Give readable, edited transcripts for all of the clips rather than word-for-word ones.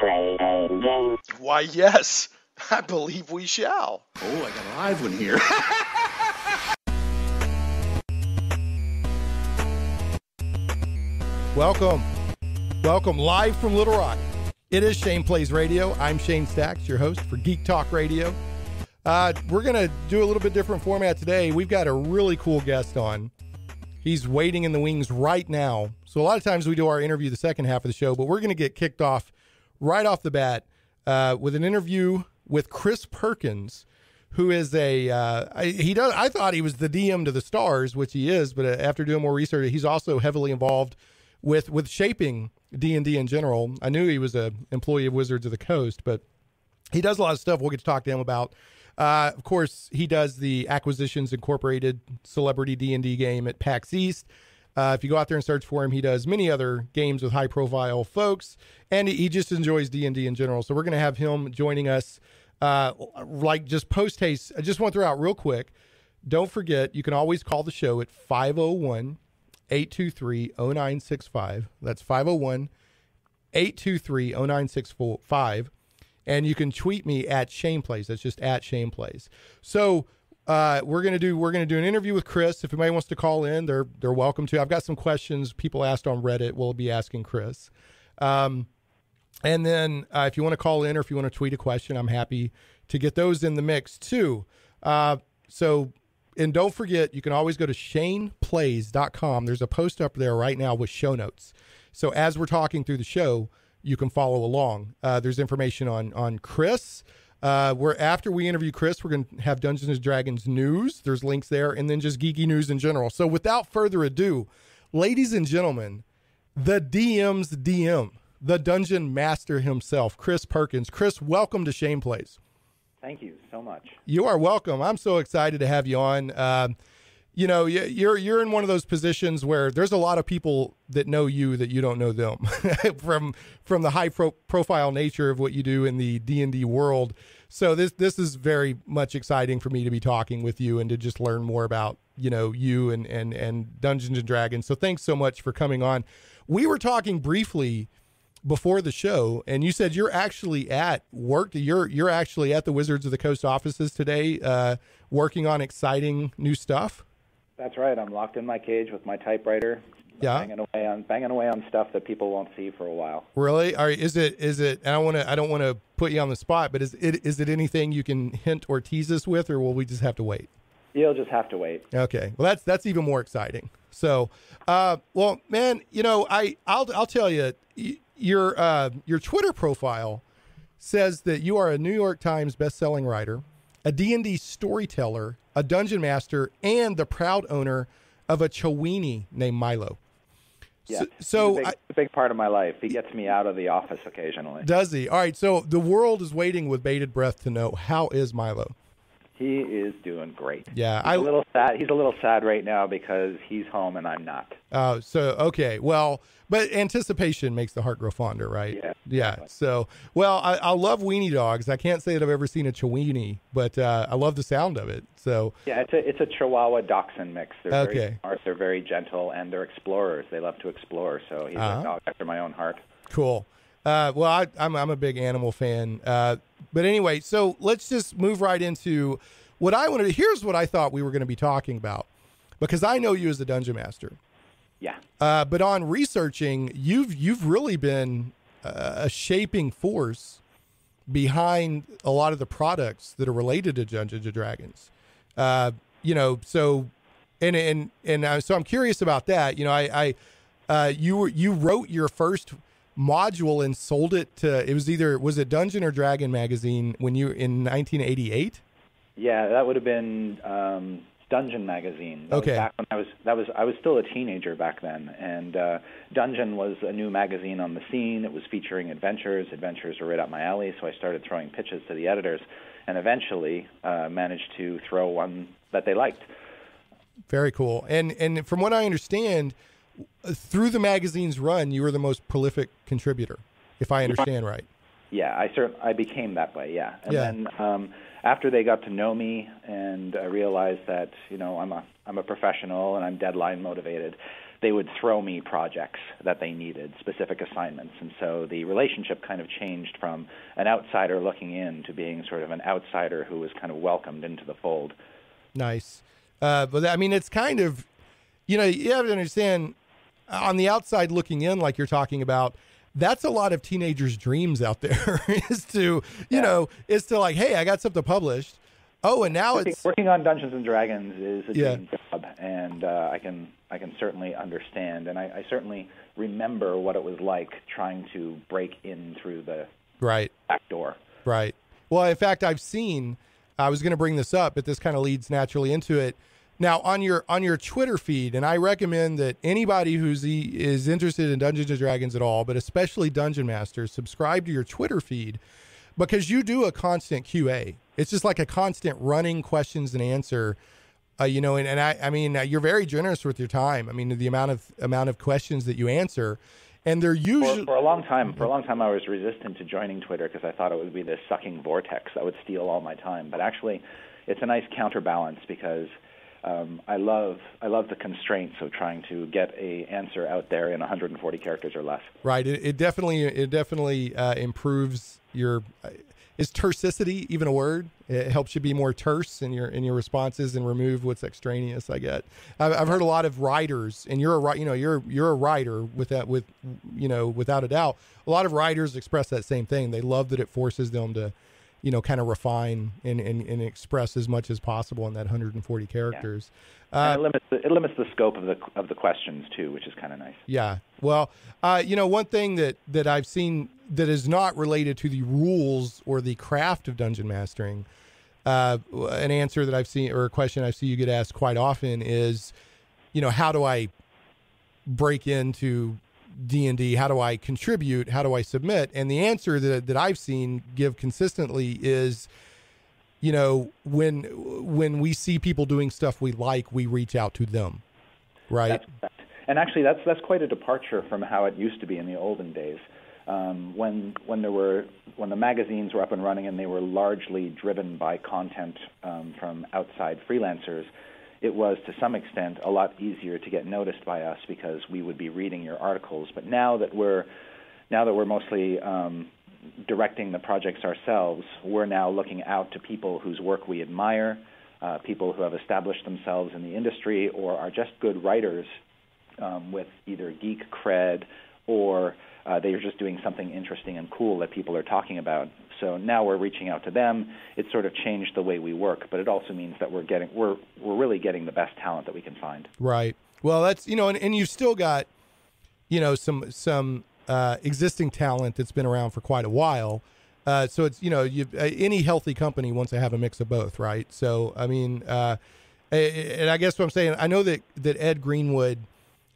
play a game? Why, yes, I believe we shall. Oh, I got a live one here. Welcome live from Little Rock. It is Shane Plays Radio. I'm Shane Stacks, your host for Geek Talk Radio. We're going to do a little bit different format today. We've got a really cool guest on. He's waiting in the wings right now. So a lot of times we do our interview the second half of the show, but we're going to get kicked off right off the bat with an interview with Chris Perkins, who is a I thought he was the DM to the stars, which he is, but after doing more research, he's also heavily involved with shaping D&D in general. I knew he was an employee of Wizards of the Coast, but he does a lot of stuff we'll get to talk to him about. Of course, he does the Acquisitions Incorporated celebrity D&D game at PAX East. If you go out there and search for him, he does many other games with high-profile folks, and he just enjoys D&D in general. So we're going to have him joining us just post-haste. I just want to throw out real quick, don't forget, you can always call the show at 501- 823-0965. That's 501-823-0965. And you can tweet me at Shane Plays. That's just at Shane Plays. So we're gonna do an interview with Chris. If anybody wants to call in, they're welcome to. I've got some questions people asked on Reddit. We'll be asking Chris. And then if you want to call in or if you want to tweet a question, I'm happy to get those in the mix too. And don't forget, you can always go to shaneplays.com. There's a post up there right now with show notes. So as we're talking through the show, you can follow along. There's information on Chris. After we interview Chris, we're going to have Dungeons and Dragons news. There's links there, and then just geeky news in general. So without further ado, ladies and gentlemen, the DM's DM, the Dungeon Master himself, Chris Perkins. Chris, welcome to Shane Plays. Thank you so much. You are welcome. I'm so excited to have you on. You know, you're in one of those positions where there's a lot of people that know you that you don't know them from the high profile nature of what you do in the D&D world. So this is very much exciting for me to be talking with you and to just learn more about, you know, you and Dungeons and Dragons. So thanks so much for coming on. We were talking briefly before the show, and you said you're actually at work. You're actually at the Wizards of the Coast offices today, working on exciting new stuff. That's right. I'm locked in my cage with my typewriter, banging away on stuff that people won't see for a while. Really? All right. Is it? And I don't want to put you on the spot, but is it anything you can hint or tease us with, or will we just have to wait? You'll just have to wait. Okay. Well, that's even more exciting. So, well, man, you know, I'll tell you. Your Twitter profile says that you are a New York Times best-selling writer, a D&D storyteller, a dungeon master, and the proud owner of a Chiweenie named Milo. Yeah, so it's a big part of my life. He gets me out of the office occasionally. Does he? All right, so the world is waiting with bated breath to know, how is Milo? He is doing great. Yeah, he's a little sad. He's a little sad right now because he's home and I'm not. Oh, so okay. Well, but anticipation makes the heart grow fonder, right? Yeah. Yeah. Exactly. So, well, I love weenie dogs. I can't say that I've ever seen a Chiweenie, but I love the sound of it. So yeah, it's a Chihuahua Dachshund mix. They're okay. Very smart, they're very gentle, and they're explorers. They love to explore. So he's a dog after my own heart. Cool. Well, I'm a big animal fan. But anyway, so let's just move right into what I wanted. Here's what I thought we were going to be talking about, because I know you as a dungeon master. Yeah. But on researching, you've really been a shaping force behind a lot of the products that are related to Dungeons and Dragons. You know, so so I'm curious about that. You know, you wrote your first module and sold it to, was it Dungeon or Dragon Magazine when you, in 1988? Yeah, that would have been Dungeon Magazine. Okay. Back when I was still a teenager back then, and Dungeon was a new magazine on the scene. It was featuring adventures. Adventures were right up my alley, so I started throwing pitches to the editors, and eventually managed to throw one that they liked. Very cool. And from what I understand, through the magazine's run, you were the most prolific contributor, if I understand right. Yeah, I became that way, yeah. And then after they got to know me and I realized that, you know, I'm a professional and I'm deadline motivated, they would throw me projects that they needed, specific assignments. And so the relationship kind of changed from an outsider looking in to being sort of an outsider who was kind of welcomed into the fold. Nice. But I mean, it's kind of, you know, you have to understand, on the outside looking in, like you're talking about, that's a lot of teenagers' dreams out there is to, you know, like, hey, I got something published. Oh, and now it's... Working on Dungeons and Dragons is a dream job, and I can certainly understand, and I certainly remember what it was like trying to break in through the back door. Right. Well, in fact, I've seen... I was going to bring this up, but this kind of leads naturally into it. Now, on your Twitter feed, and I recommend that anybody who's is interested in Dungeons and Dragons at all, but especially Dungeon Masters, subscribe to your Twitter feed, because you do a constant QA. It's just like a constant running questions and answer, you know. And I mean, you're very generous with your time. I mean, the amount of questions that you answer. And they're usually for a long time I was resistant to joining Twitter because I thought it would be this sucking vortex that would steal all my time. But actually, it's a nice counterbalance because I love the constraints of trying to get an answer out there in 140 characters or less. Right. It definitely improves your is terticity even a word? It helps you be more terse in your responses and remove what's extraneous. I've heard a lot of writers, and you're a writer without a doubt. A lot of writers express that same thing. They love that it forces them to, you know, kind of refine and express as much as possible in that 140 characters. Yeah. And it limits the scope of the questions too, which is kind of nice. Yeah. Well, you know, one thing that I've seen that is not related to the rules or the craft of dungeon mastering, an answer that I've seen, or a question I see you get asked quite often is, you know, how do I break into D&D? How do I contribute? How do I submit? And the answer that I've seen give consistently is, you know, when we see people doing stuff we like, we reach out to them, right? And actually, that's quite a departure from how it used to be in the olden days. When the magazines were up and running and they were largely driven by content from outside freelancers, it was to some extent a lot easier to get noticed by us because we would be reading your articles. But now that we're mostly directing the projects ourselves, we're now looking out to people whose work we admire, people who have established themselves in the industry or are just good writers with either geek cred or they're just doing something interesting and cool that people are talking about. So now we're reaching out to them. It's sort of changed the way we work, but it also means that we're really getting the best talent that we can find. Right. Well, that's, you know, and you've still got, you know, some existing talent that's been around for quite a while. So it's, you know, any healthy company wants to have a mix of both, right? So I mean, and I guess what I'm saying, I know that Ed Greenwood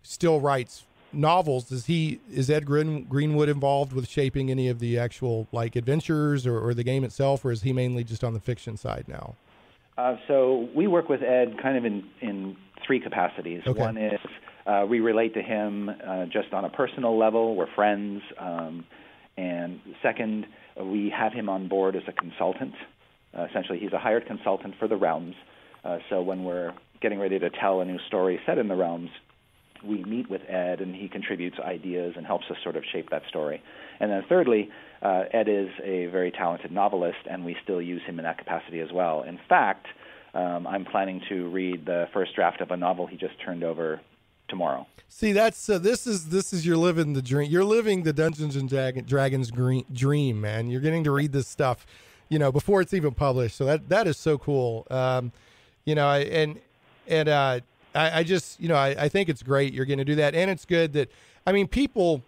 still writes novels. Is Ed Greenwood involved with shaping any of the actual like adventures or the game itself, or is he mainly just on the fiction side now? So we work with Ed kind of in three capacities. Okay. One is we relate to him just on a personal level. We're friends. And second, we have him on board as a consultant. Essentially, he's a hired consultant for the realms. So when we're getting ready to tell a new story set in the realms, we meet with Ed, and he contributes ideas and helps us sort of shape that story. And then thirdly, Ed is a very talented novelist, and we still use him in that capacity as well. In fact, I'm planning to read the first draft of a novel he just turned over tomorrow. See, this is you're living the dream. You're living the Dungeons and Dragons dream, man. You're getting to read this stuff, you know, before it's even published. So that is so cool. You know, I just, you know, I think it's great you're going to do that. And it's good that, I mean, people,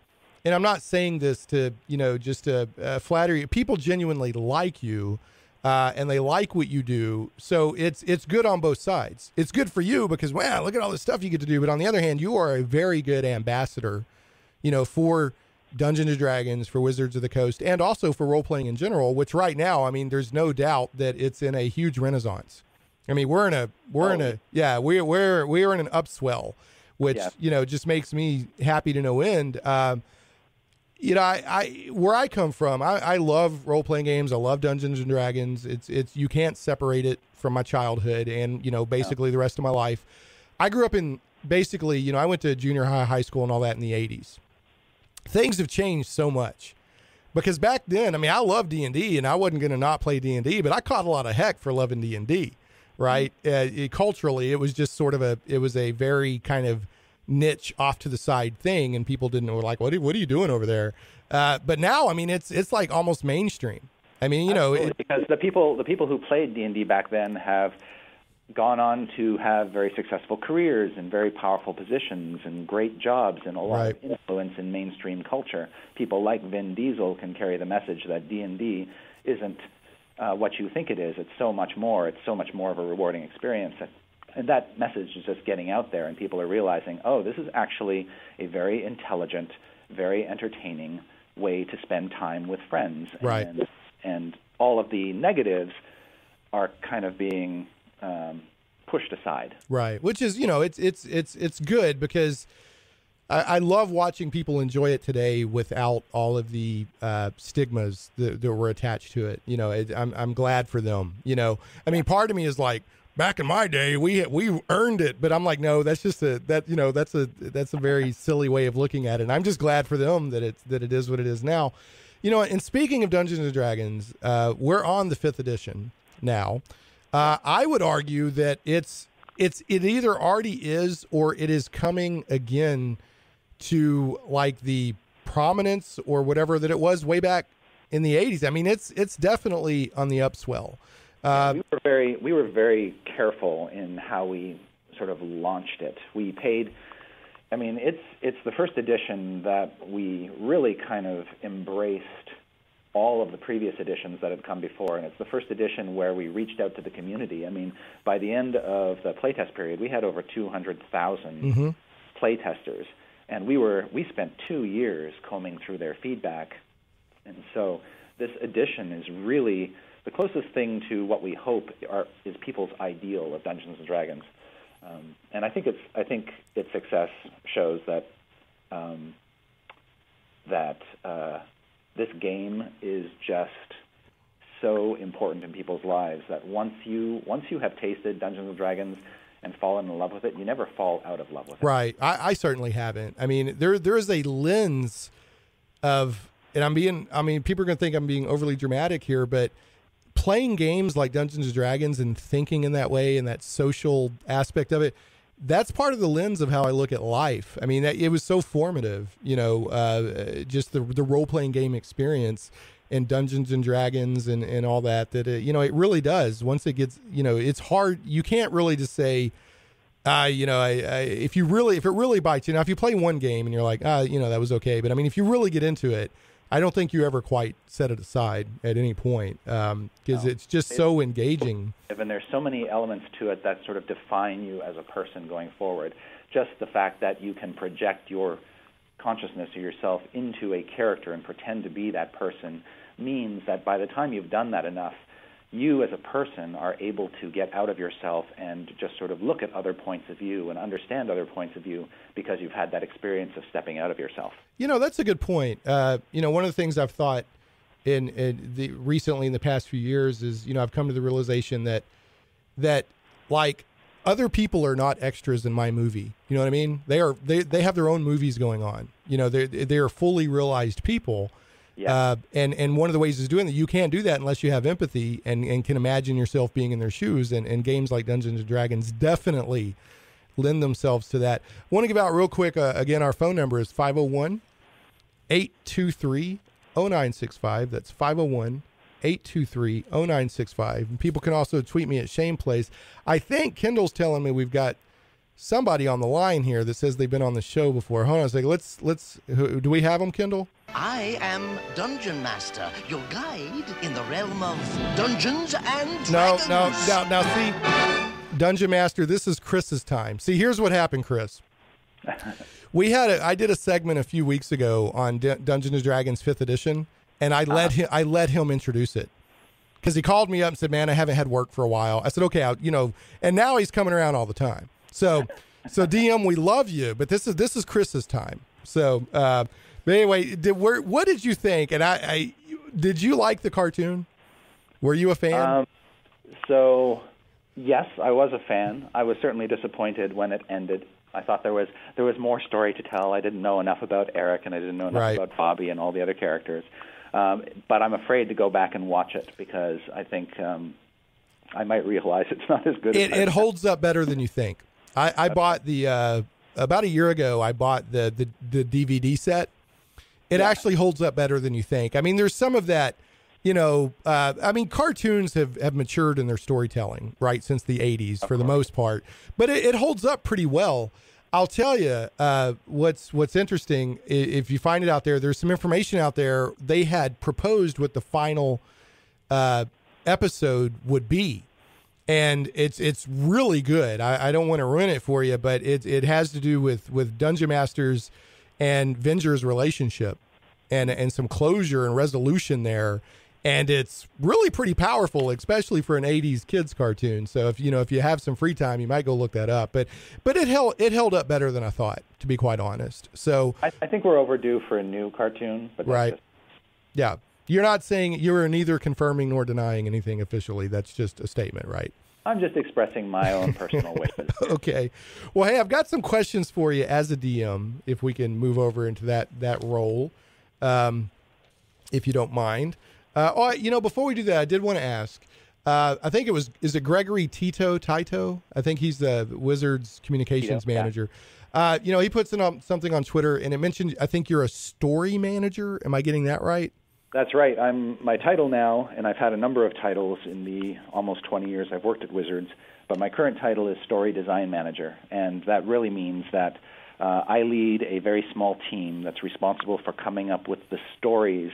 and I'm not saying this to, you know, just to flatter you, people genuinely like you and they like what you do. So it's good on both sides. It's good for you because, wow, look at all this stuff you get to do. But on the other hand, you are a very good ambassador, you know, for Dungeons and Dragons, for Wizards of the Coast, and also for role-playing in general, which right now, I mean, there's no doubt that it's in a huge renaissance. I mean, we're in an upswell, which, you know, just makes me happy to no end. You know, where I come from, I love role-playing games. I love Dungeons and Dragons. It's, you can't separate it from my childhood and, you know, basically the rest of my life. I grew up in basically, you know, I went to junior high, high school and all that in the 80s. Things have changed so much. Because back then, I mean, I loved D&D, and I wasn't going to not play D&D, but I caught a lot of heck for loving D&D, right? Culturally, it was just sort of it was a very kind of niche, off to the side thing, and people didn't know, like, what are you doing over there? But now, I mean, it's like almost mainstream. I mean, you know, because the people who played D&D back then have gone on to have very successful careers and very powerful positions and great jobs and a lot right. of influence in mainstream culture. People like Vin Diesel can carry the message that D&D isn't what you think it is. It's so much more. It's so much more of a rewarding experience. And that message is just getting out there, and people are realizing, oh, this is actually a very intelligent, very entertaining way to spend time with friends. Right. And all of the negatives are kind of being... pushed aside, right? Which is, you know, it's good, because I love watching people enjoy it today without all of the stigmas that were attached to it. You know, I'm glad for them. You know, I mean, part of me is like, back in my day, we earned it, but I'm like, no, that's just that's a very silly way of looking at it. And I'm just glad for them that it is what it is now. You know, and speaking of Dungeons and Dragons, we're on the 5th edition now. I would argue that it either already is or it is coming again to like the prominence or whatever that it was way back in the 80s. I mean, it's definitely on the upswell. We were very careful in how we sort of launched it. We paid. I mean, it's the 1st edition that we really kind of embraced all of the previous editions that had come before, and it's the 1st edition where we reached out to the community. I mean, by the end of the playtest period, we had over 200,000 mm-hmm. playtesters, and we spent 2 years combing through their feedback. And so this edition is really the closest thing to what we hope is people's ideal of Dungeons and Dragons. And I think its success shows that this game is just so important in people's lives that once you have tasted Dungeons and Dragons and fallen in love with it, you never fall out of love with it. Right. I certainly haven't. I mean, there is a lens of, and people are going to think I'm being overly dramatic here, but playing games like Dungeons and Dragons and thinking in that way and that social aspect of it, that's part of the lens of how I look at life. I mean, it was so formative, you know, just the role-playing game experience and Dungeons and Dragons and all that, you know, it really does. Once it gets, you know, it's hard. You can't really just say, you know, if it really bites you. Now, if you play one game and you're like, you know, that was okay. But, I mean, if you really get into it, I don't think you ever quite set it aside at any point, because it's just so engaging. And there's so many elements to it that sort of define you as a person going forward. Just the fact that you can project your consciousness or yourself into a character and pretend to be that person means that by the time you've done that enough, you as a person are able to get out of yourself and just sort of look at other points of view and understand other points of view because you've had that experience of stepping out of yourself. You know, that's a good point. You know, one of the things I've thought recently in the past few years is, you know, I've come to the realization that like other people are not extras in my movie. You know what I mean? They have their own movies going on. You know, they are fully realized people. Yeah. And one of the ways is doing that. You can't do that unless you have empathy and can imagine yourself being in their shoes. And games like Dungeons and Dragons definitely lend themselves to that. I want to give out real quick, again, our phone number is 501-823-0965. That's 501-823-0965. And people can also tweet me at Shane Plays. I think Kendall's telling me we've got somebody on the line here that says they've been on the show before. Hold on a second. Do we have them, Kendall? I am Dungeon Master, your guide in the realm of Dungeons and Dragons. No, see, Dungeon Master, this is Chris's time. See, here's what happened, Chris. I did a segment a few weeks ago on Dungeons and Dragons 5th edition, and I let him introduce it. Because he called me up and said, man, I haven't had work for a while. I said, okay, you know, and now he's coming around all the time. So DM, we love you, but this is Chris's time. So, but anyway, what did you think? And did you like the cartoon? Were you a fan? Yes, I was a fan. I was certainly disappointed when it ended. I thought there was more story to tell. I didn't know enough about Eric, and I didn't know enough about Bobby and all the other characters. But I'm afraid to go back and watch it because I think I might realize it's not as good. It holds up better than you think. I bought the about a year ago. I bought the DVD set. It actually holds up better than you think. I mean, there's some of that. You know, I mean, cartoons have matured in their storytelling, right, since the 80s for the most part. But it holds up pretty well. I'll tell you what's interesting, if you find it out there, there's some information out there. They had proposed what the final episode would be. And it's really good. I don't want to ruin it for you, but it has to do with Dungeon Master's and Venger's relationship and some closure and resolution there. And it's really pretty powerful, especially for an 80s kids cartoon. So if you have some free time, you might go look that up. But it held up better than I thought, to be quite honest. So I think we're overdue for a new cartoon. But yeah, you're not saying you're neither confirming nor denying anything officially. That's just a statement, right? I'm just expressing my own personal wishes. Okay. Well, hey, I've got some questions for you as a DM. If we can move over into that role, if you don't mind. Before we do that, I did want to ask, I think is it Gregory Tito? I think he's the Wizards communications manager. Yeah. He puts something on Twitter and it mentioned, I think you're a story manager. Am I getting that right? That's right. I'm my title now, and I've had a number of titles in the almost 20 years I've worked at Wizards, but my current title is story design manager. And that really means that I lead a very small team that's responsible for coming up with the stories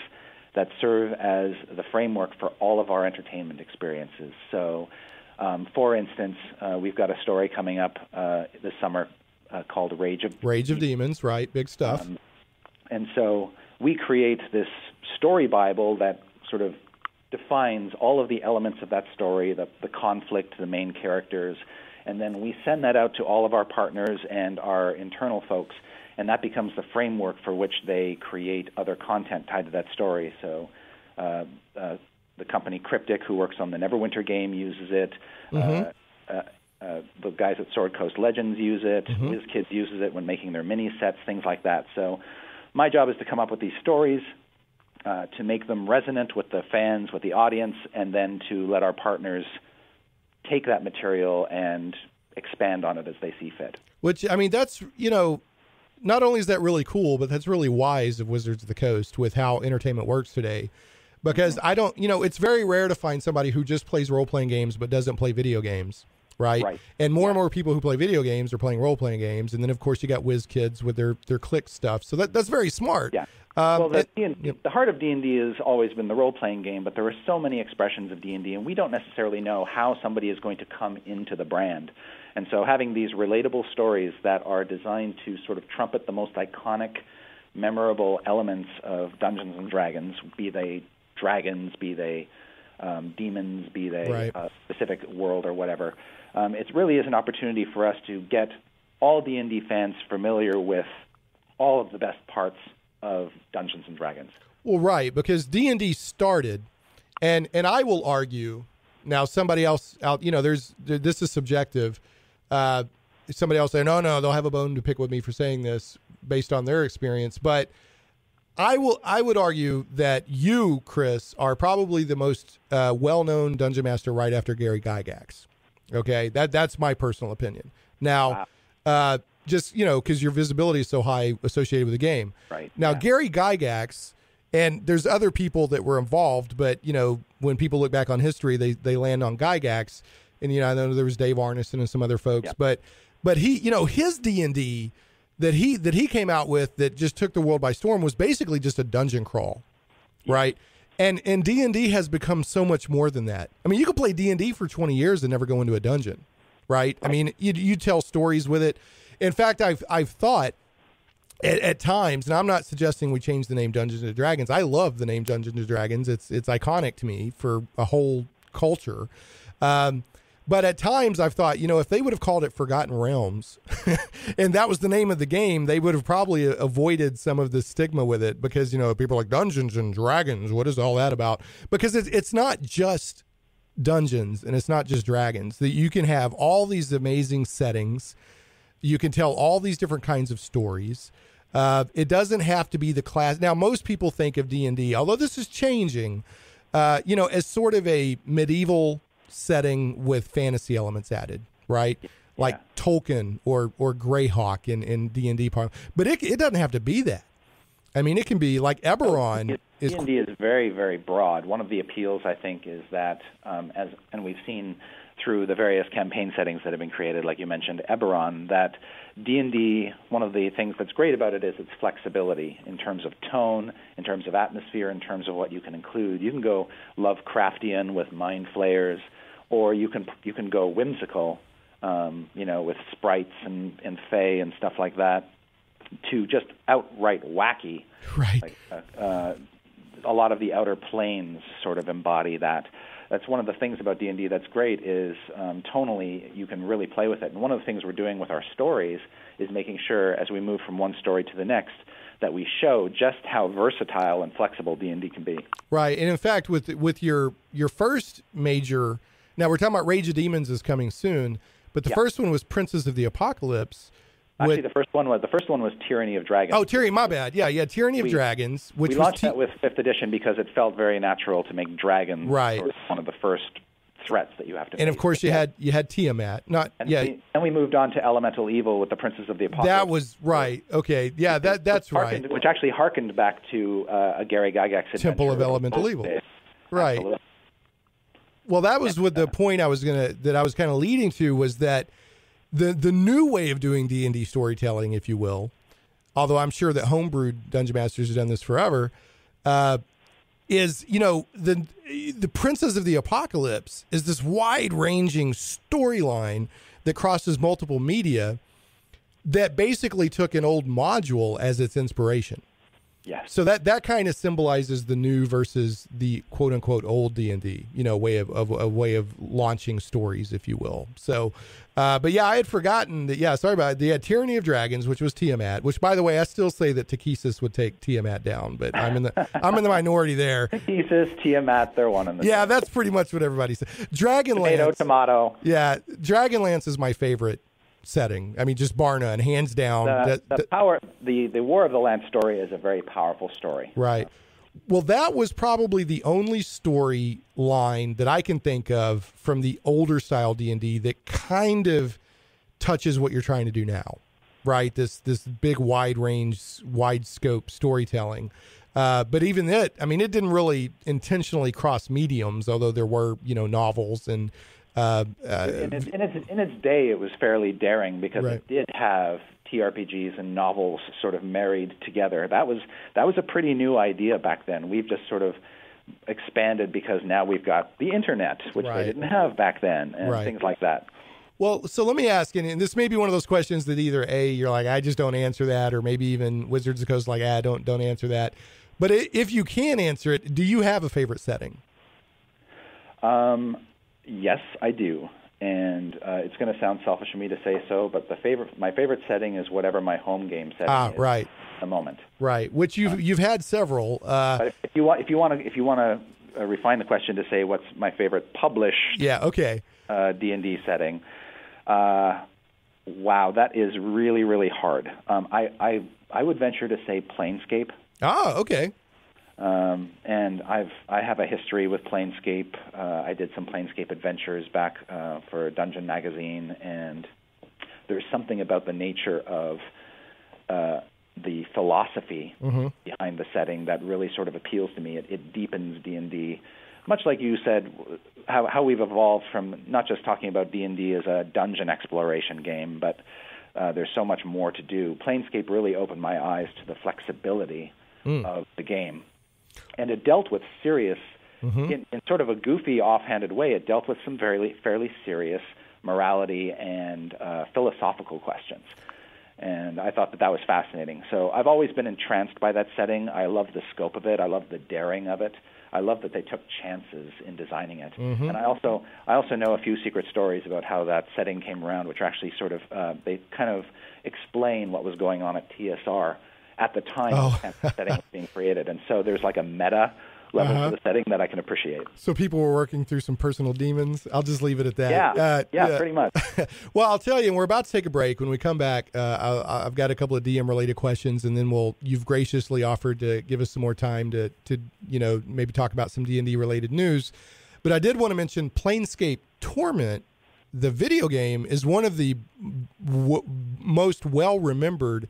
that serve as the framework for all of our entertainment experiences. So, for instance, we've got a story coming up this summer called Rage of Demons, right? Big stuff. And so we create this story Bible that sort of defines all of the elements of that story, the conflict, the main characters, and then we send that out to all of our partners and our internal folks, and that becomes the framework for which they create other content tied to that story. So the company Cryptic, who works on the Neverwinter game, uses it. Mm-hmm. The guys at Sword Coast Legends use it. Mm-hmm. WizKids uses it when making their mini sets, things like that. So my job is to come up with these stories, to make them resonant with the fans, with the audience, and then to let our partners take that material and expand on it as they see fit. Which, I mean, that's, not only is that really cool, but that's really wise of Wizards of the Coast with how entertainment works today. Because I don't, it's very rare to find somebody who just plays role-playing games but doesn't play video games, right? And more and more people who play video games are playing role-playing games. And then, of course, you got WizKids with their click stuff. So that's very smart. Yeah. The heart of D&D has always been the role-playing game, but there are so many expressions of D&D, and we don't necessarily know how somebody is going to come into the brand. And so having these relatable stories that are designed to sort of trumpet the most iconic, memorable elements of Dungeons and Dragons, be they dragons, be they demons, be they a specific world or whatever, it really is an opportunity for us to get all D&D fans familiar with all of the best parts of Dungeons and Dragons. Well, right, because D&D started, and I will argue, now somebody else out, this is subjective. Somebody else say, no, they'll have a bone to pick with me for saying this based on their experience. But I would argue that you, Chris, are probably the most well-known Dungeon Master right after Gary Gygax. Okay, that's my personal opinion. Now, wow. Just, because your visibility is so high associated with the game. Right. Now, yeah. Gary Gygax, and there's other people that were involved, but, when people look back on history, they land on Gygax. And, I know there was Dave Arneson and some other folks, yeah. but he, his D&D that he came out with that just took the world by storm was basically just a dungeon crawl, yeah. right? And D&D has become so much more than that. I mean, you could play D&D for 20 years and never go into a dungeon, right? I mean, you tell stories with it. In fact, I've thought at times, and I'm not suggesting we change the name Dungeons and Dragons. I love the name Dungeons and Dragons. It's iconic to me for a whole culture. But at times I've thought, if they would have called it Forgotten Realms and that was the name of the game, they would have probably avoided some of the stigma with it because, people are like Dungeons and Dragons. What is all that about? Because it's not just dungeons and it's not just dragons. That you can have all these amazing settings You can tell all these different kinds of stories. It doesn't have to be the class. Now, most people think of D&D, although this is changing, you know, as sort of a medieval setting with fantasy elements added, right? Like Tolkien or Greyhawk in D&D part. But it doesn't have to be that. I mean, it can be like Eberron. D&D is very, very broad. One of the appeals, I think, is that, and we've seen through the various campaign settings that have been created, like you mentioned, Eberron, that D&D, one of the things that's great about it is its flexibility in terms of tone, in terms of atmosphere, in terms of what you can include. You can go Lovecraftian with mind flayers, or you can go whimsical, you know, with sprites and fae and stuff like that, to just outright wacky. Right. Like, a lot of the outer planes sort of embody that. That's one of the things about D&D that's great is tonally you can really play with it. And one of the things we're doing with our stories is making sure as we move from one story to the next that we show just how versatile and flexible D&D can be. Right. And in fact, with your first major, now we're talking about Rage of Demons is coming soon, but the first one was Princes of the Apocalypse. Actually, the first one was Tyranny of Dragons. Oh, Tyranny, my bad. Yeah, Tyranny of Dragons. Which we launched that with 5th edition because it felt very natural to make dragons sort of one of the first threats that you have to. And make. Of course, you had Tiamat. And we moved on to Elemental Evil with the Princes of the Apocalypse. That was right. Okay, yeah, that's right. Which actually harkened back to a Gary Gygax Temple of Elemental Evil. Right. Absolutely. Well, that was with the point I was kind of leading to was that. The new way of doing D&D storytelling, if you will, although I'm sure that homebrewed Dungeon Masters have done this forever, is, you know, the Princes of the Apocalypse is this wide-ranging storyline that crosses multiple media that basically took an old module as its inspiration. Yes. So that kind of symbolizes the new versus the quote-unquote old D&D, you know, way of launching stories, if you will. So, but yeah, I had forgotten that, sorry about it. They had Tyranny of Dragons, which was Tiamat, which, by the way, I still say that Takesis would take Tiamat down, but I'm in the minority there. Takesis, Tiamat, they're one in the same. That's pretty much what everybody said. Dragonlance. Tomato, tomato. Yeah, Dragonlance is my favorite setting. I mean, just bar none, hands down. The War of the Lamp story is a very powerful story. Right. Well, that was probably the only storyline that I can think of from the older style D&D that kind of touches what you're trying to do now, right? This big wide range, wide scope storytelling. But even that, I mean, it didn't really intentionally cross mediums, although there were, you know, novels and. In its day, it was fairly daring because it did have TRPGs and novels sort of married together. That was a pretty new idea back then. We've just sort of expanded because now we've got the internet, which they didn't have back then, and things like that. Well, so let me ask, and this may be one of those questions that either A, you're like, I just don't answer that, or maybe even Wizards of the Coast like, ah, don't answer that. But if you can answer it, do you have a favorite setting? Yes, I do, and it's going to sound selfish of me to say so, but my favorite setting is whatever my home game setting is at the moment. Right, which you've had several. But if you want to refine the question to say what's my favorite published D&D setting, wow, that is really, really hard. I would venture to say Planescape. Ah, okay. And I have a history with Planescape. I did some Planescape adventures back for Dungeon Magazine, and there's something about the nature of the philosophy behind the setting that really sort of appeals to me. It deepens D&D, much like you said, how we've evolved from not just talking about D&D as a dungeon exploration game, but there's so much more to do. Planescape really opened my eyes to the flexibility of the game. And it dealt with serious, in sort of a goofy, offhanded way, it dealt with some fairly serious morality and philosophical questions. And I thought that was fascinating. So I've always been entranced by that setting. I love the scope of it. I love the daring of it. I love that they took chances in designing it. And I also know a few secret stories about how that setting came around, which actually sort of, they kind of explain what was going on at TSR at the time that setting was being created. And so there's like a meta level to the setting that I can appreciate. So people were working through some personal demons. I'll just leave it at that. Yeah, pretty much. Well, I'll tell you, we're about to take a break. When we come back, I've got a couple of DM-related questions, and then you've graciously offered to give us some more time to maybe talk about some D&D-related news. But I did want to mention Planescape Torment, the video game, is one of the most well-remembered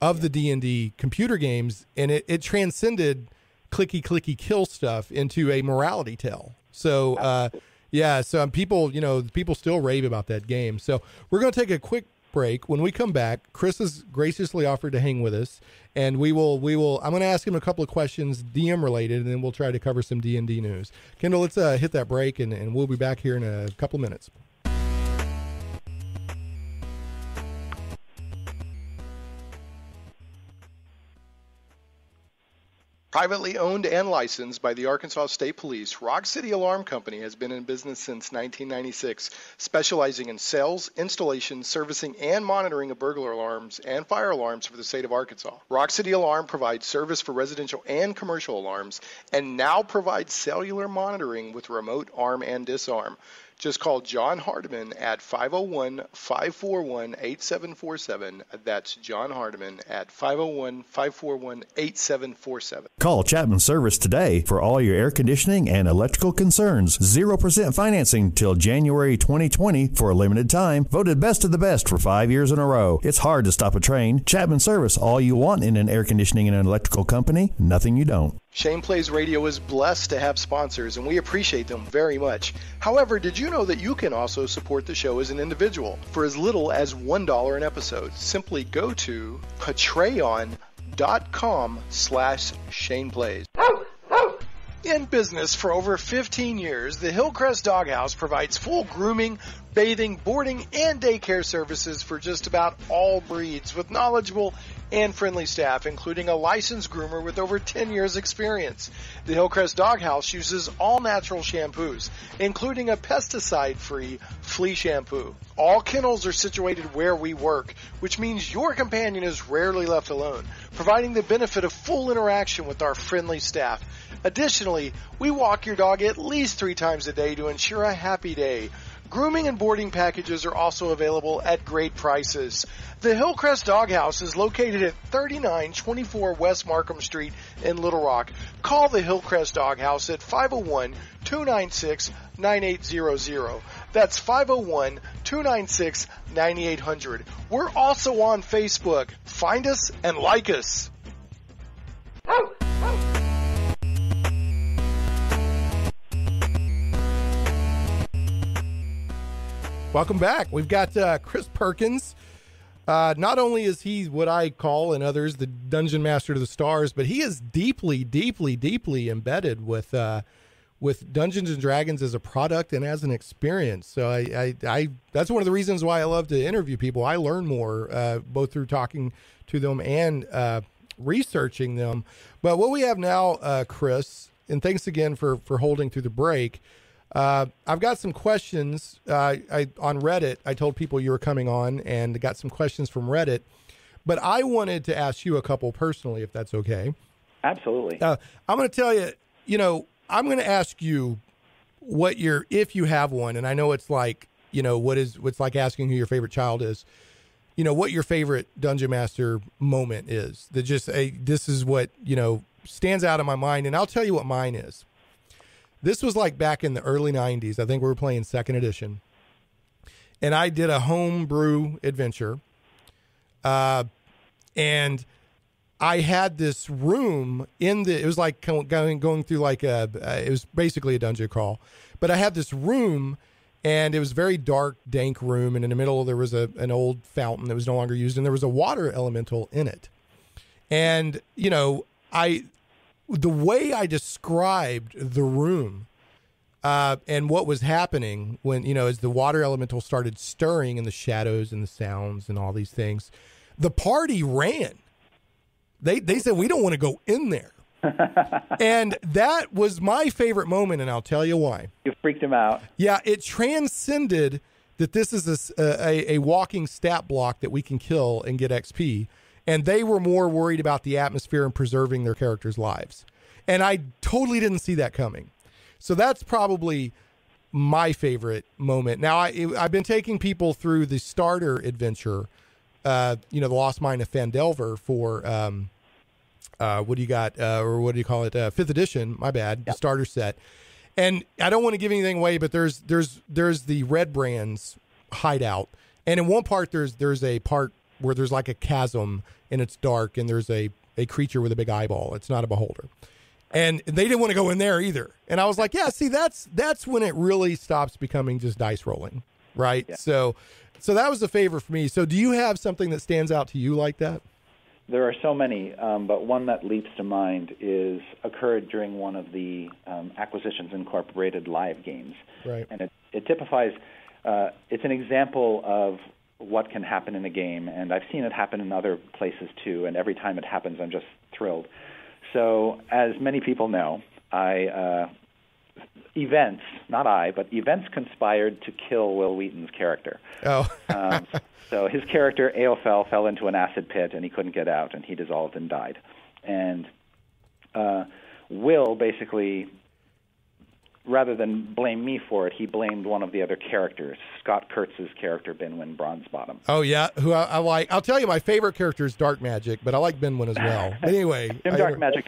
of the D&D computer games, and it transcended clicky kill stuff into a morality tale. So, so people, people still rave about that game. So we're going to take a quick break. When we come back, Chris has graciously offered to hang with us, and I'm going to ask him a couple of questions DM related, and then we'll try to cover some D&D news. Kendall, let's hit that break, and we'll be back here in a couple of minutes. Privately owned and licensed by the Arkansas State Police, Rock City Alarm Company has been in business since 1996, specializing in sales, installation, servicing, and monitoring of burglar alarms and fire alarms for the state of Arkansas. Rock City Alarm provides service for residential and commercial alarms, and now provides cellular monitoring with remote arm and disarm. Just call John Hardiman at 501-541-8747. That's John Hardiman at 501-541-8747. Call Chapman Service today for all your air conditioning and electrical concerns. 0% financing till January 2020 for a limited time. Voted best of the best for 5 years in a row. It's hard to stop a train. Chapman Service, all you want in an air conditioning and an electrical company, nothing you don't. Shane Plays Radio is blessed to have sponsors, and we appreciate them very much. However, did you know that you can also support the show as an individual for as little as $1 an episode? Simply go to patreon.com/ShanePlays. In business for over 15 years, the Hillcrest Doghouse provides full grooming, bathing, boarding, and daycare services for just about all breeds with knowledgeable and friendly staff, including a licensed groomer with over 10 years experience. The Hillcrest Doghouse uses all natural shampoos, including a pesticide-free flea shampoo. All kennels are situated where we work, which means your companion is rarely left alone, providing the benefit of full interaction with our friendly staff. Additionally, we walk your dog at least 3 times a day to ensure a happy day. Grooming and boarding packages are also available at great prices. The Hillcrest Doghouse is located at 3924 West Markham Street in Little Rock. Call the Hillcrest Doghouse at 501-296-9800. That's 501-296-9800. We're also on Facebook. Find us and like us. Welcome back. We've got Chris Perkins. Not only is he what I call and others the Dungeon Master to the Stars, but he is deeply, deeply, deeply embedded with Dungeons and Dragons as a product and as an experience. So I that's one of the reasons why I love to interview people. I learn more both through talking to them and researching them. But what we have now, Chris, and thanks again for holding through the break. I've got some questions on Reddit. I told people you were coming on and got some questions from Reddit, but I wanted to ask you a couple personally, if that's okay. Absolutely. I'm going to tell you, I'm going to ask you what if you have one, and I know it's like, what's like asking who your favorite child is, what your favorite Dungeon Master moment is that just, this is what, stands out in my mind. And I'll tell you what mine is. This was like back in the early 90s. I think we were playing 2nd edition. And I did a homebrew adventure. And I had this room it was like going through like it was basically a dungeon crawl. But I had this room, and it was a very dark, dank room. And in the middle, there was an old fountain that was no longer used. And there was a water elemental in it. And, the way I described the room and what was happening when, as the water elemental started stirring in the shadows and the sounds and all these things, the party ran. They said, we don't want to go in there. And that was my favorite moment, and I'll tell you why. You freaked him out. Yeah, it transcended that this is a walking stat block that we can kill and get XP. And they were more worried about the atmosphere and preserving their characters' lives. And I totally didn't see that coming. So that's probably my favorite moment. Now, I've been taking people through the starter adventure, you know, the Lost Mine of Phandelver for, what do you got, or what do you call it, 5th edition, my bad, the starter set. And I don't want to give anything away, but there's the Red Brands hideout. And in one part, there's a part where there's like a chasm, and it's dark, and there's a creature with a big eyeball. It's not a beholder. And they didn't want to go in there either. And I was like, yeah, see, that's when it really stops becoming just dice rolling, right? Yeah. So that was a favor for me. So do you have something that stands out to you like that? There are so many, but one that leaps to mind is occurred during one of the Acquisitions Incorporated live games. Right. And it typifies, it's an example of what can happen in a game, and I've seen it happen in other places too, and every time it happens, I'm just thrilled. So, as many people know, events conspired to kill Wil Wheaton's character. Oh. So his character, Aeofel, fell into an acid pit, and he couldn't get out, and he dissolved and died. And Wil basically, rather than blame me for it, he blamed one of the other characters, Scott Kurtz's character, Binwin Bronzebottom. Oh, yeah, who I like. I'll tell you, my favorite character is Dark Magic, but I like Binwin as well. But anyway. Jim Dark Magic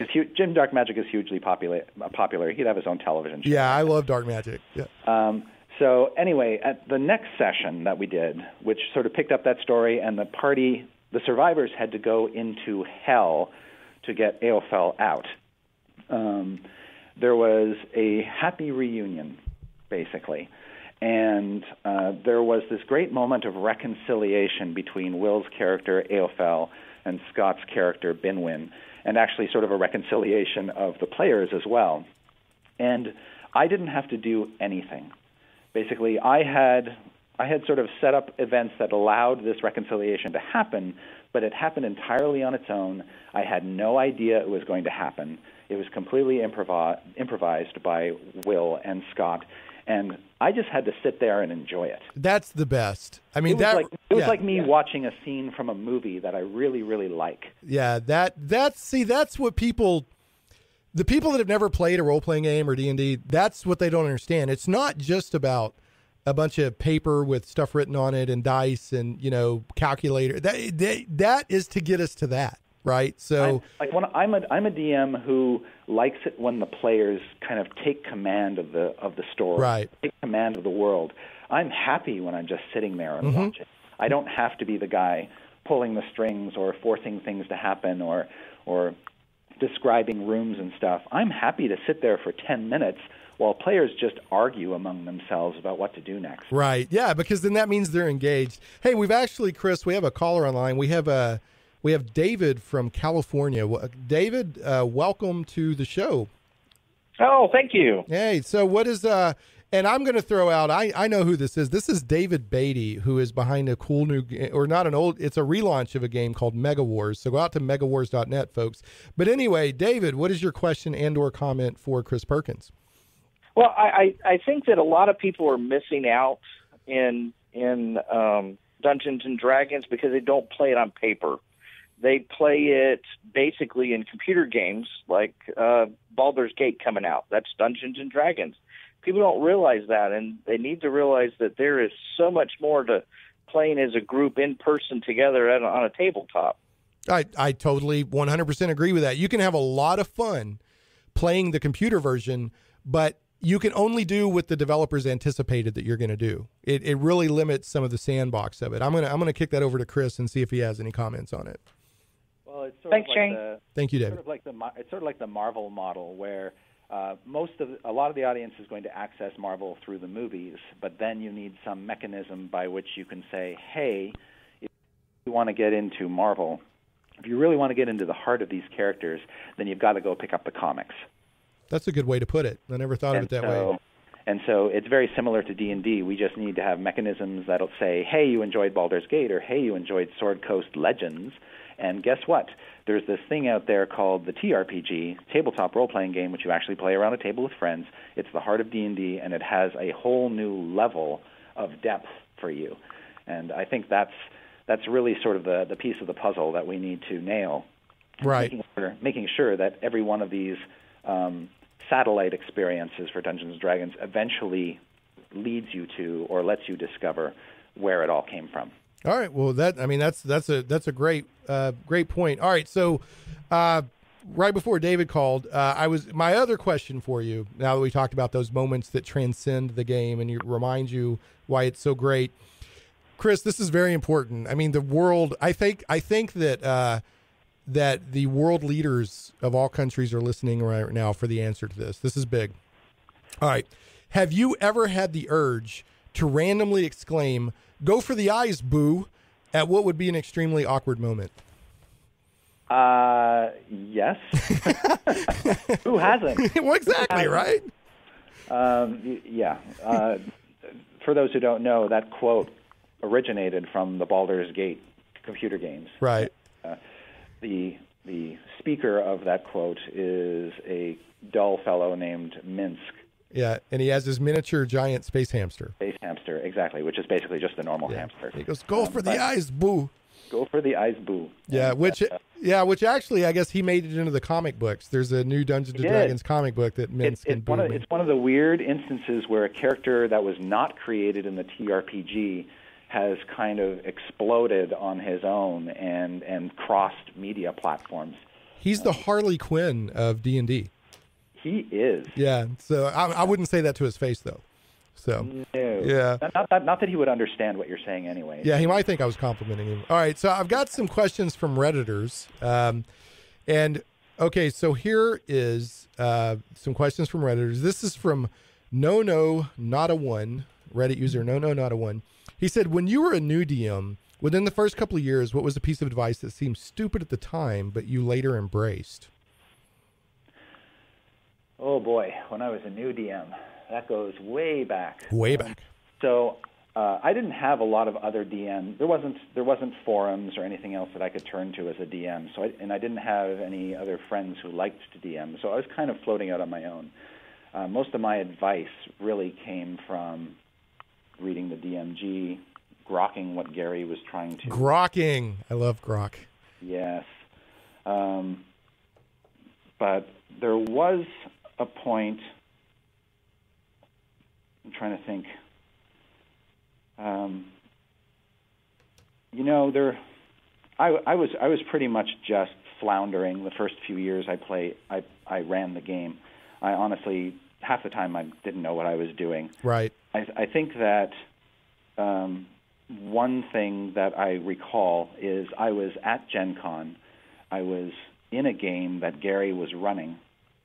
is hugely popular. He'd have his own television show. Yeah, I love Dark Magic. Yeah. So anyway, at the next session that we did, which sort of picked up that story, and the party, the survivors had to go into hell to get Aeofel out. There was a happy reunion, basically, and there was this great moment of reconciliation between Wil's character, Aeofel, and Scott's character, Binwin, and actually sort of a reconciliation of the players as well. And I didn't have to do anything. Basically, I had sort of set up events that allowed this reconciliation to happen, but it happened entirely on its own. I had no idea it was going to happen. It was completely improvised by Wil and Scott, and I just had to sit there and enjoy it. That's the best. I mean, it was like me watching a scene from a movie that I really, really like. Yeah, that's what people, the people that have never played a role-playing game or D&D, that's what they don't understand. It's not just about a bunch of paper with stuff written on it and dice and, you know, calculator. That is to get us to that. Right. So I'm a DM who likes it when the players kind of take command of the story, right, take command of the world. I'm happy when I'm just sitting there and watching. I don't have to be the guy pulling the strings or forcing things to happen or describing rooms and stuff. I'm happy to sit there for 10 minutes while players just argue among themselves about what to do next. Right. Yeah, because then that means they're engaged. Hey, we've actually, Chris, we have a caller online. We have David from California. David, welcome to the show. Oh, thank you. Hey, so what is, and I'm going to throw out, I know who this is. This is David Beatty, who is behind a cool new, or not an old, it's a relaunch of a game called Mega Wars. So go out to megawars.net, folks. But anyway, David, what is your question and or comment for Chris Perkins? Well, I think that a lot of people are missing out in Dungeons and Dragons because they don't play it on paper. They play it basically in computer games like Baldur's Gate coming out. That's Dungeons and Dragons. People don't realize that, and they need to realize that there is so much more to playing as a group in person together on a tabletop. I totally 100% agree with that. You can have a lot of fun playing the computer version, but you can only do what the developers anticipated that you're going to do. It really limits some of the sandbox of it. I'm going to kick that over to Chris and see if he has any comments on it. Well, it's sort of like Shane. Thank you, David. It's sort of like the Marvel model, where a lot of the audience is going to access Marvel through the movies, but then you need some mechanism by which you can say, hey, if you want to get into Marvel, if you really want to get into the heart of these characters, then you've got to go pick up the comics. That's a good way to put it. I never thought of it that way. And so it's very similar to D&D. We just need to have mechanisms that'll say, hey, you enjoyed Baldur's Gate, or hey, you enjoyed Sword Coast Legends. And guess what? There's this thing out there called the TRPG, tabletop role-playing game, which you actually play around a table with friends. It's the heart of D&D, and it has a whole new level of depth for you. And I think that's really sort of the piece of the puzzle that we need to nail. Right. Making sure that every one of these satellite experiences for Dungeons & Dragons eventually leads you to or lets you discover where it all came from. All right. Well, that, I mean, that's a great, great point. All right. So, right before David called, my other question for you, now that we talked about those moments that transcend the game and remind you why it's so great, Chris, this is very important. I mean, the world, I think that, that the world leaders of all countries are listening right now for the answer to this. This is big. All right. Have you ever had the urge to randomly exclaim, "Go for the eyes, Boo," at what would be an extremely awkward moment? Yes. Who hasn't? Well, exactly, right? Yeah. For those who don't know, that quote originated from the Baldur's Gate computer games. Right. The speaker of that quote is a dull fellow named Minsc. Yeah, and he has his miniature giant space hamster. Space hamster, exactly, which is basically just a normal hamster. He goes, "Go for the eyes, Boo." Go for the eyes, Boo. Yeah, and, which actually, I guess he made it into the comic books. There's a new Dungeons & Dragons comic book that Minsc and Boo. It's one of the weird instances where a character that was not created in the TRPG has kind of exploded on his own and crossed media platforms. He's the Harley Quinn of D&D. He is. Yeah. So I wouldn't say that to his face, though. So, no. Yeah. Not that he would understand what you're saying anyway. Yeah, he might think I was complimenting him. All right. So I've got some questions from Redditors. So here is some questions from Redditors. This is from No Not a One, Reddit user No Not a One. He said, when you were a new DM, within the first couple of years, what was a piece of advice that seemed stupid at the time, but you later embraced? Oh, boy, when I was a new DM, that goes way back. Way back. So I didn't have a lot of other DM. There wasn't forums or anything else that I could turn to as a DM, and I didn't have any other friends who liked to DM, so I was kind of floating out on my own. Most of my advice really came from reading the DMG, grokking what Gary was trying to... Grokking! I love grok. Yes. But there was... a point, I'm trying to think, I was pretty much just floundering the first few years I ran the game. I honestly, half the time I didn't know what I was doing. Right. I think that one thing that I recall is I was at Gen Con. I was in a game that Gary was running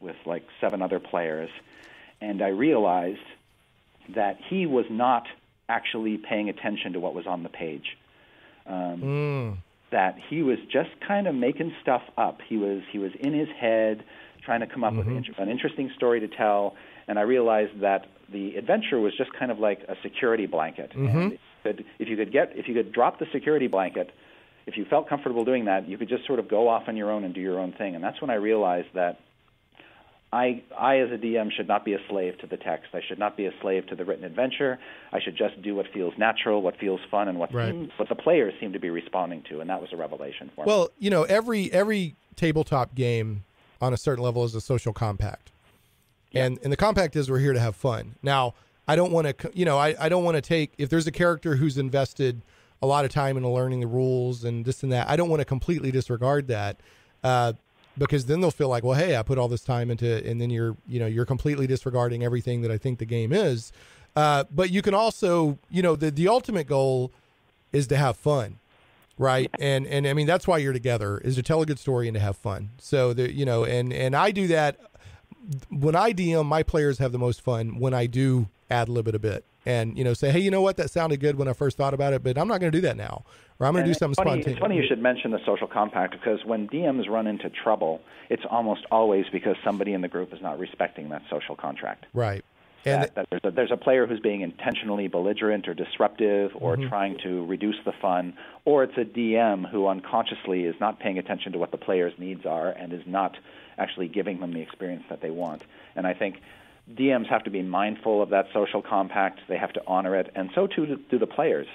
with like 7 other players, and I realized that he was not actually paying attention to what was on the page. That he was just kind of making stuff up. He was in his head trying to come up with an interesting story to tell, and I realized that the adventure was just kind of like a security blanket. And if you could drop the security blanket, if you felt comfortable doing that, you could just sort of go off on your own and do your own thing. And that's when I realized that I as a DM should not be a slave to the text. I should not be a slave to the written adventure. I should just do what feels natural, what feels fun, and what the players seem to be responding to, and that was a revelation for me. Well, you know, every tabletop game on a certain level is a social compact. Yeah. And the compact is we're here to have fun. Now, I don't want to, you know, I don't want to take, if there's a character who's invested a lot of time into learning the rules and this and that, I don't want to completely disregard that. Because then they'll feel like, well, hey, I put all this time into, and then you're completely disregarding everything that I think the game is. But you can also, you know, the ultimate goal is to have fun, right? And I mean, that's why you're together, is to tell a good story and to have fun. So, and I do that. When I DM, my players have the most fun when I do ad-lib it a bit and, you know, say, hey, you know what, that sounded good when I first thought about it, but I'm not going to do that now. Or I'm going to do something spontaneous. It's funny you should mention the social compact, because when DMs run into trouble, it's almost always because somebody in the group is not respecting that social contract. Right. And there's a player who's being intentionally belligerent or disruptive or trying to reduce the fun, or it's a DM who unconsciously is not paying attention to what the player's needs are and is not actually giving them the experience that they want. And I think DMs have to be mindful of that social compact. They have to honor it, and so too do the players.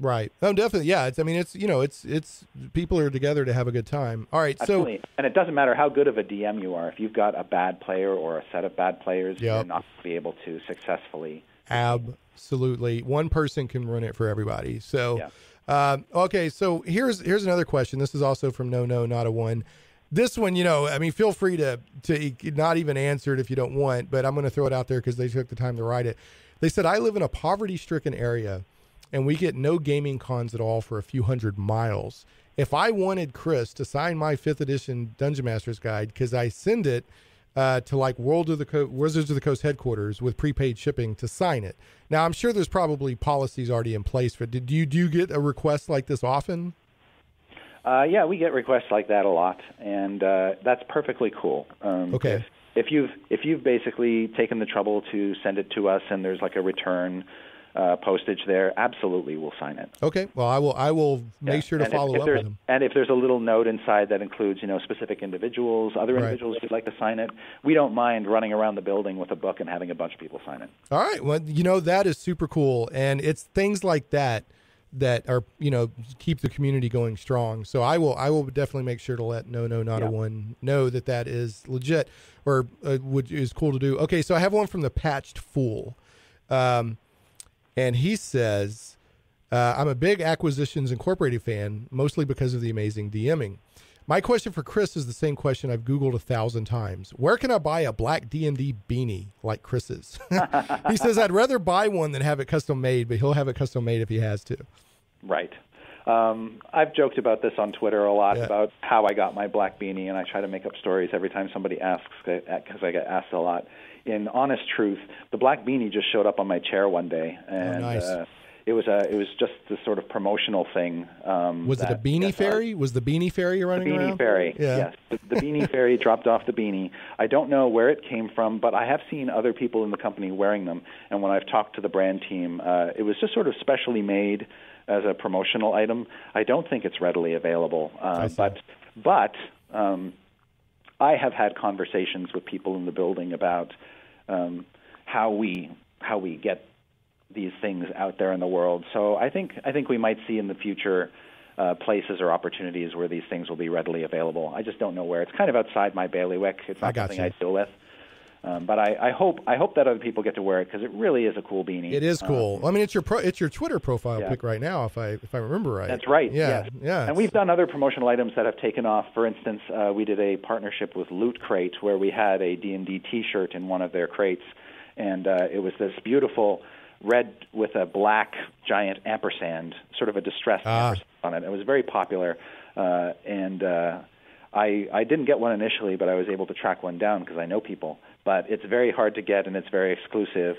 Right. Oh, definitely. Yeah. It's, I mean, it's, you know, it's people are together to have a good time. All right. Absolutely. So, and it doesn't matter how good of a DM you are. If you've got a bad player or a set of bad players, yep, you're not going to be able to successfully. Absolutely. One person can ruin it for everybody. So, yeah. Okay. So here's another question. This is also from No, Not a One. This one, you know, I mean, feel free to not even answer it if you don't want, but I'm going to throw it out there because they took the time to write it. They said, I live in a poverty-stricken area, and we get no gaming cons at all for a few hundred miles. If I wanted Chris to sign my 5th edition Dungeon Master's Guide, because I send it to like Wizards of the Coast headquarters with prepaid shipping to sign it. Now, I'm sure there's probably policies already in place, but do you get a request like this often? Yeah, we get requests like that a lot, and that's perfectly cool. Okay. If you've basically taken the trouble to send it to us, and there's like a return postage there, absolutely, we'll sign it. Okay. Well, I will make sure to follow up with them. And if there's a little note inside that includes, you know, specific individuals, other individuals who'd like to sign it, we don't mind running around the building with a book and having a bunch of people sign it. All right. Well, you know, that is super cool, and it's things like that that are, you know, keep the community going strong. So I will definitely make sure to let No, Not a One know that is legit or is cool to do. Okay, so I have one from the Patched Fool, and he says, I'm a big Acquisitions Incorporated fan, mostly because of the amazing DMing. My question for Chris is the same question I've Googled 1,000 times. Where can I buy a black D&D beanie like Chris's? He says, I'd rather buy one than have it custom made, but he'll have it custom made if he has to. Right. I've joked about this on Twitter a lot about how I got my black beanie, and I try to make up stories every time somebody asks because I get asked a lot. In honest truth, the black beanie just showed up on my chair one day. And, oh, nice. It was just this sort of promotional thing. Was it a beanie fairy? Was the beanie fairy running around? The beanie fairy, yes. The beanie fairy dropped off the beanie. I don't know where it came from, but I have seen other people in the company wearing them. And when I've talked to the brand team, it was just sort of specially made as a promotional item. I don't think it's readily available. But I have had conversations with people in the building about how we get these things out there in the world. So I think we might see in the future places or opportunities where these things will be readily available. I just don't know where. It's kind of outside my bailiwick. It's not something I deal with. But I hope that other people get to wear it because it really is a cool beanie. It is cool. I mean, it's your Twitter profile pic right now, if I remember right. That's right. Yeah, yes. Yeah. And we've done other promotional items that have taken off. For instance, we did a partnership with Loot Crate where we had a D&D T-shirt in one of their crates, and it was this beautiful red with a black giant ampersand, sort of a distressed ampersand on it. It was very popular, and I didn't get one initially, but I was able to track one down because I know people. But it's very hard to get, and it's very exclusive.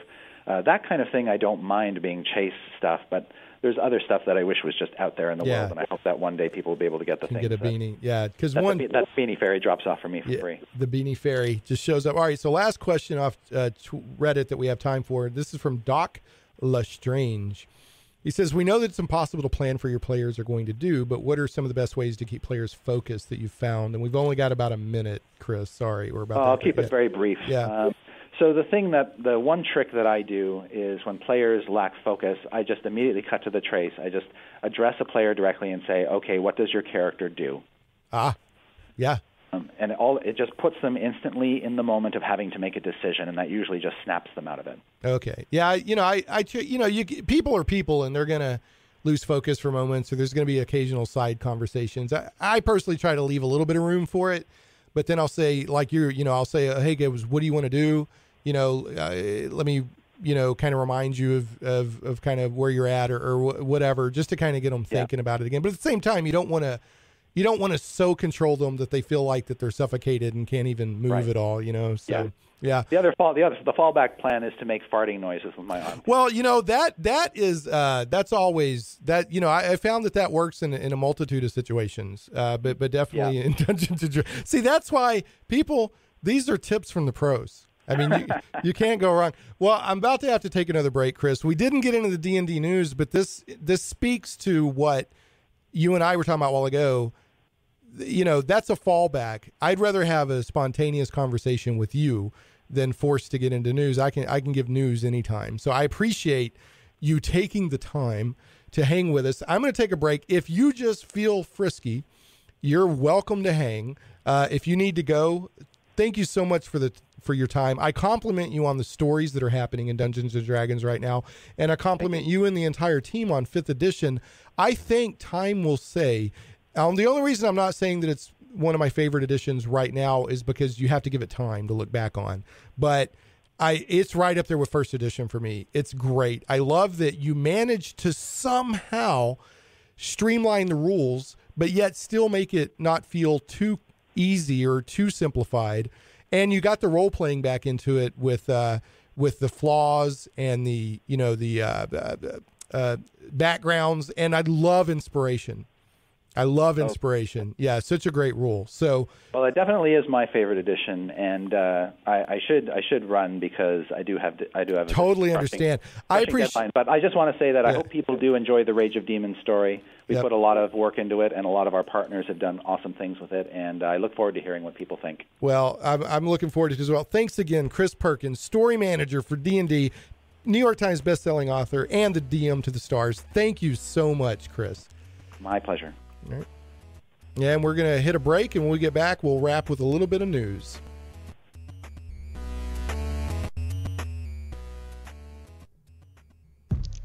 That kind of thing, I don't mind being chase stuff, but there's other stuff that I wish was just out there in the world, and I hope that one day people will be able to get the thing. Get a beanie, because that beanie fairy drops off for me for free. The beanie fairy just shows up. All right, so last question off Reddit that we have time for. This is from Doc Lestrange. He says, we know that it's impossible to plan for your players are going to do, but what are some of the best ways to keep players focused that you've found? And we've only got about a minute, Chris. Sorry. I'll keep it very brief. Yeah. So the one trick that I do is when players lack focus, I just immediately cut to the chase. I just address a player directly and say, okay, what does your character do? Yeah. And it just puts them instantly in the moment of having to make a decision, and that usually just snaps them out of it. Okay. Yeah, you know, people are people, and they're going to lose focus for moments, or there's going to be occasional side conversations. I personally try to leave a little bit of room for it, but then I'll say, like I'll say, hey, guys, what do you want to do? You know, let me, you know, kind of remind you of kind of where you're at or whatever, just to kind of get them thinking about it again. But at the same time, you don't want to so control them that they feel like that they're suffocated and can't even move at all, you know. So The fallback plan is to make farting noises with my arm. Well, you know, I found that works in a multitude of situations, but definitely in Dungeons and Dragons. See, that's why these are tips from the pros. I mean, you can't go wrong. Well, I'm about to have to take another break, Chris. We didn't get into the D&D news, but this speaks to what you and I were talking about a while ago. You know, that's a fallback. I'd rather have a spontaneous conversation with you than forced to get into news. I can give news anytime. So I appreciate you taking the time to hang with us. I'm going to take a break. If you just feel frisky, you're welcome to hang. If you need to go, thank you so much for your time. I compliment you on the stories that are happening in Dungeons and Dragons right now, and I compliment you and the entire team on 5th edition. I think time will say. The only reason I'm not saying that it's one of my favorite editions right now is because you have to give it time to look back on. But it's right up there with 1st edition for me. It's great. I love that you managed to somehow streamline the rules, but yet still make it not feel too easy or too simplified. And you got the role playing back into it with the flaws and the, you know, the backgrounds. And I love inspiration. I love inspiration. Yeah, such a great rule. So, well, it definitely is my favorite edition, and I should run because I do have a totally understand. I appreciate, but I just want to say that I hope people do enjoy the Rage of Demons story. We put a lot of work into it, and a lot of our partners have done awesome things with it, and I look forward to hearing what people think. Well, I'm looking forward to it as well. Thanks again, Chris Perkins, story manager for D&D, New York Times bestselling author, and the DM to the stars. Thank you so much, Chris. My pleasure. All right. Yeah, and we're going to hit a break, and when we get back, we'll wrap with a little bit of news.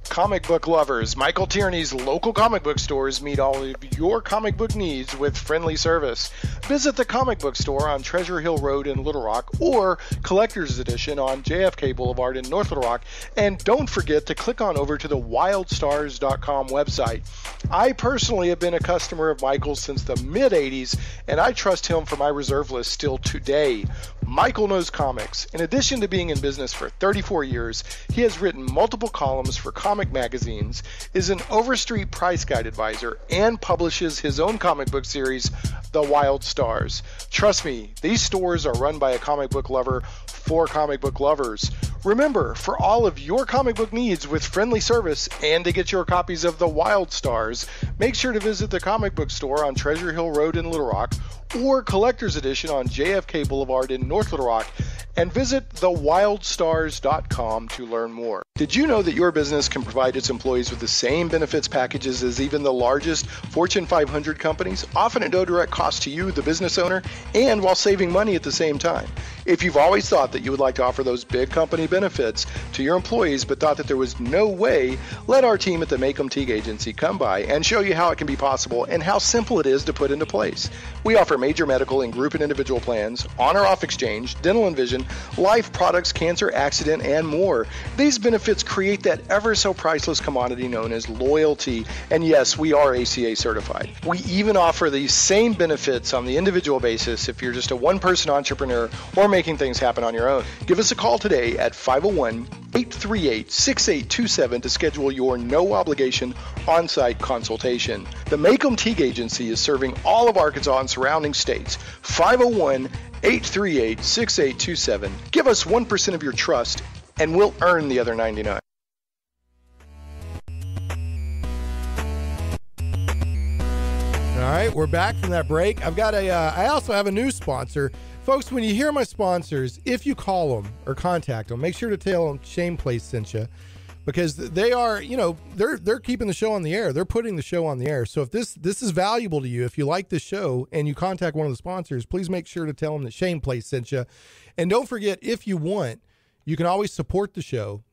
Comic book lovers, Michael Tierney's local comic book stores meet all of your comic book needs with friendly service. Visit the comic book store on Treasure Hill Road in Little Rock or Collector's Edition on JFK Boulevard in North Little Rock. And don't forget to click on over to the wildstars.com website. I personally have been a customer of Michael's since the mid-'80s, and I trust him for my reserve list still today. Michael knows comics. In addition to being in business for 34 years, he has written multiple columns for comic magazines, is an Overstreet Price Guide advisor, and publishes his own comic book series, The Wild Stars. Trust me, these stores are run by a comic book lover for comic book lovers. Remember, for all of your comic book needs with friendly service and to get your copies of The Wild Stars, make sure to visit the comic book store on Treasure Hill Road in Little Rock or Collector's Edition on JFK Boulevard in North Little Rock, and visit thewildstars.com to learn more. Did you know that your business can provide its employees with the same benefits packages as even the largest Fortune 500 companies, often at no direct cost to you, the business owner, and while saving money at the same time? If you've always thought that you would like to offer those big company benefits to your employees but thought that there was no way, let our team at the Makem Teague Agency come by and show you how it can be possible and how simple it is to put into place. We offer major medical and group and individual plans, on or off exchange, dental and vision, life products, cancer, accident, and more. These benefits create that ever so priceless commodity known as loyalty. And yes, we are ACA certified. We even offer these same benefits on the individual basis if you're just a one-person entrepreneur or making things happen on your own. Give us a call today at 501-838-6827 to schedule your no-obligation on-site consultation. The Makem Teague Agency is serving all of Arkansas and surrounding states. 501-838-6827. Give us 1% of your trust, and we'll earn the other 99. All right, we're back from that break. I've got a. I also have a new sponsor. Folks, when you hear my sponsors, if you call them or contact them, make sure to tell them Shane Plays sent you, because they are, you know, they're keeping the show on the air. They're putting the show on the air. So if this is valuable to you, if you like this show and you contact one of the sponsors, please make sure to tell them that Shane Plays sent you. And don't forget, if you want, you can always support the show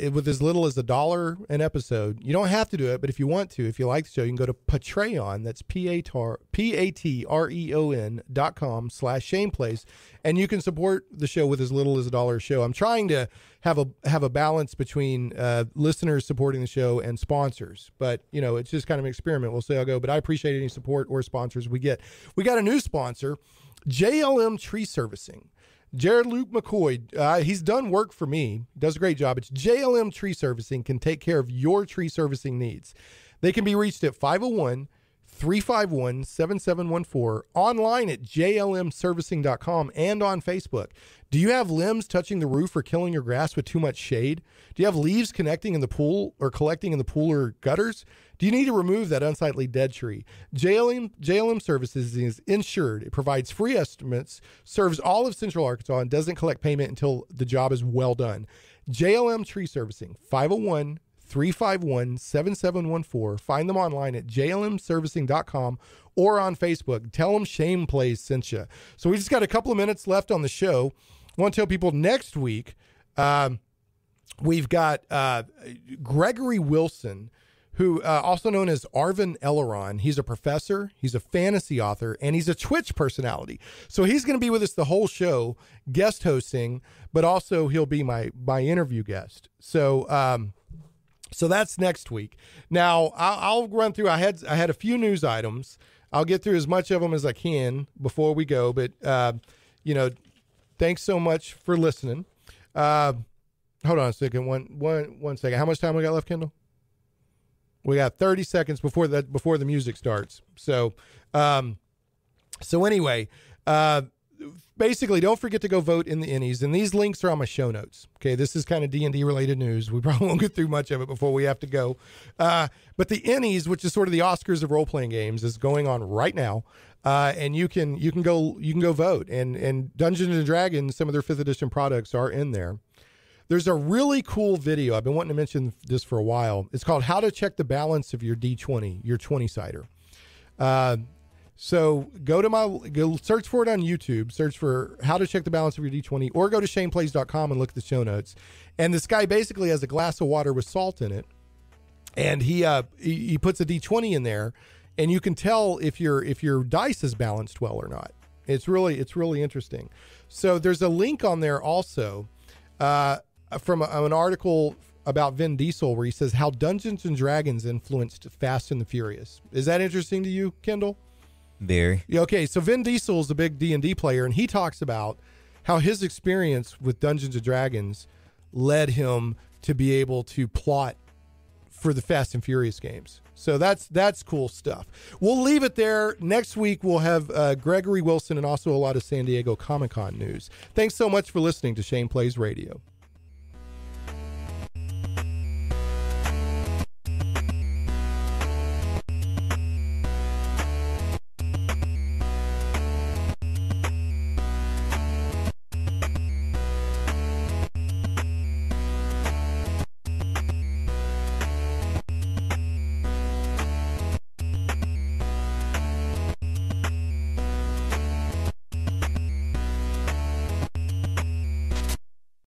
with as little as $1 an episode. You don't have to do it, but if you want to, if you like the show, you can go to Patreon. That's patreon.com/ShanePlays, and you can support the show with as little as $1 a show. I'm trying to have a balance between listeners supporting the show and sponsors, but you know, it's just kind of an experiment. We'll see how it goes. But I appreciate any support or sponsors we get. We got a new sponsor, JLM Tree Servicing. Jared Luke McCoy, he's done work for me, does a great job. It's JLM Tree Servicing can take care of your tree servicing needs. They can be reached at 501-351-7714, online at jlmservicing.com, and on Facebook. Do you have limbs touching the roof or killing your grass with too much shade? Do you have leaves connecting in the pool or collecting in the pool or gutters? Do you need to remove that unsightly dead tree? JLM Services is insured. It provides free estimates, serves all of Central Arkansas, and doesn't collect payment until the job is well done. JLM Tree Servicing, 501 351-7714. Find them online at jlmservicing.com or on Facebook. Tell them Shane Plays sent you. So we just got a couple of minutes left on the show. I want to tell people next week, we've got Gregory Wilson, who also known as Arvin Elleron. He's a professor, he's a fantasy author, and he's a Twitch personality. So he's going to be with us the whole show, guest hosting, but also he'll be my interview guest. So so that's next week. Now I'll run through. I had a few news items. I'll get through as much of them as I can before we go. But thanks so much for listening. Hold on a second. One second. How much time we got left, Kendall? We got 30 seconds before the music starts. So, so anyway, basically, don't forget to go vote in the Ennies, and these links are on my show notes. Okay, this is kind of D&D related news. We probably won't get through much of it before we have to go. But the Ennies, which is sort of the Oscars of role playing games, is going on right now, and you can go vote. And Dungeons and Dragons, some of their 5th edition products are in there. There's a really cool video. I've been wanting to mention this for a while. It's called How to Check the Balance of Your D20, your 20-sider. So go search for it on YouTube. Search for How to Check the Balance of Your D20, or go to shaneplays.com and look at the show notes. And this guy basically has a glass of water with salt in it, and he puts a D20 in there, and you can tell if your dice is balanced well or not. It's really interesting. So there's a link on there also from an article about Vin Diesel where he says how Dungeons and Dragons influenced Fast and the Furious. Is that interesting to you, Kendall? Very. Yeah, okay, so Vin Diesel is a big D&D player, and he talks about how his experience with Dungeons and Dragons led him to be able to plot for the Fast and Furious games. So that's cool stuff. We'll leave it there. Next week, we'll have Gregory Wilson and also a lot of San Diego Comic-Con news. Thanks so much for listening to Shane Plays Radio.